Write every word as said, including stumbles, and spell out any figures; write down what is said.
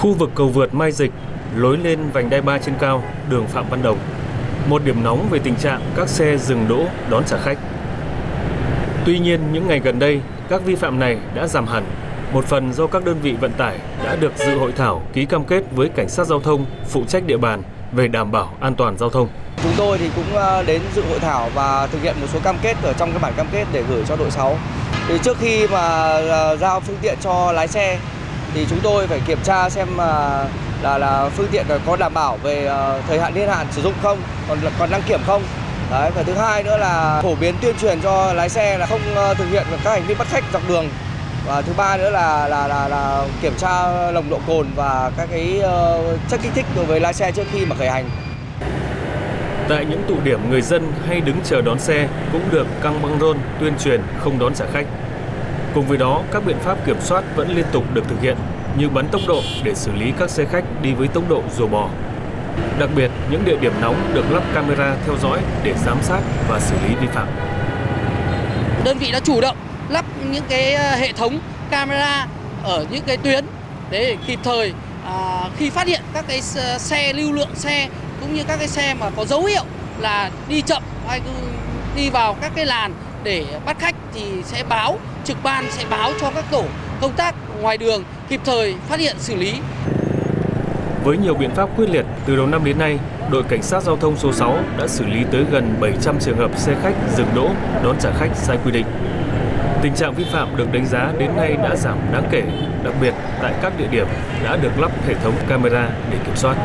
Khu vực cầu vượt Mai Dịch, lối lên vành đai ba trên cao, đường Phạm Văn Đồng, một điểm nóng về tình trạng các xe dừng đỗ đón trả khách. Tuy nhiên, những ngày gần đây, các vi phạm này đã giảm hẳn, một phần do các đơn vị vận tải đã được dự hội thảo ký cam kết với cảnh sát giao thông phụ trách địa bàn về đảm bảo an toàn giao thông. Chúng tôi thì cũng đến dự hội thảo và thực hiện một số cam kết ở trong cái bản cam kết để gửi cho đội sáu. Thì trước khi mà giao phương tiện cho lái xe thì chúng tôi phải kiểm tra xem là là, là phương tiện có đảm bảo về thời hạn niên hạn sử dụng không, còn còn đăng kiểm không. Đấy, và thứ hai nữa là phổ biến tuyên truyền cho lái xe là không thực hiện các hành vi bắt khách dọc đường. Và thứ ba nữa là là là, là kiểm tra nồng độ cồn và các cái chất kích thích đối với lái xe trước khi mà khởi hành. Tại những tụ điểm, người dân hay đứng chờ đón xe cũng được căng băng rôn tuyên truyền không đón trả khách. Cùng với đó, các biện pháp kiểm soát vẫn liên tục được thực hiện như bắn tốc độ để xử lý các xe khách đi với tốc độ rùa bò. Đặc biệt, những địa điểm nóng được lắp camera theo dõi để giám sát và xử lý vi phạm. Đơn vị đã chủ động lắp những cái hệ thống camera ở những cái tuyến để kịp thời à, khi phát hiện các cái xe lưu lượng xe cũng như các cái xe mà có dấu hiệu là đi chậm hay đi vào các cái làn để bắt khách thì sẽ báo, trực ban sẽ báo cho các tổ công tác ngoài đường kịp thời phát hiện xử lý. Với nhiều biện pháp quyết liệt, từ đầu năm đến nay, đội cảnh sát giao thông số sáu đã xử lý tới gần bảy trăm trường hợp xe khách dừng đỗ đón trả khách sai quy định. Tình trạng vi phạm được đánh giá đến nay đã giảm đáng kể, đặc biệt tại các địa điểm đã được lắp hệ thống camera để kiểm soát.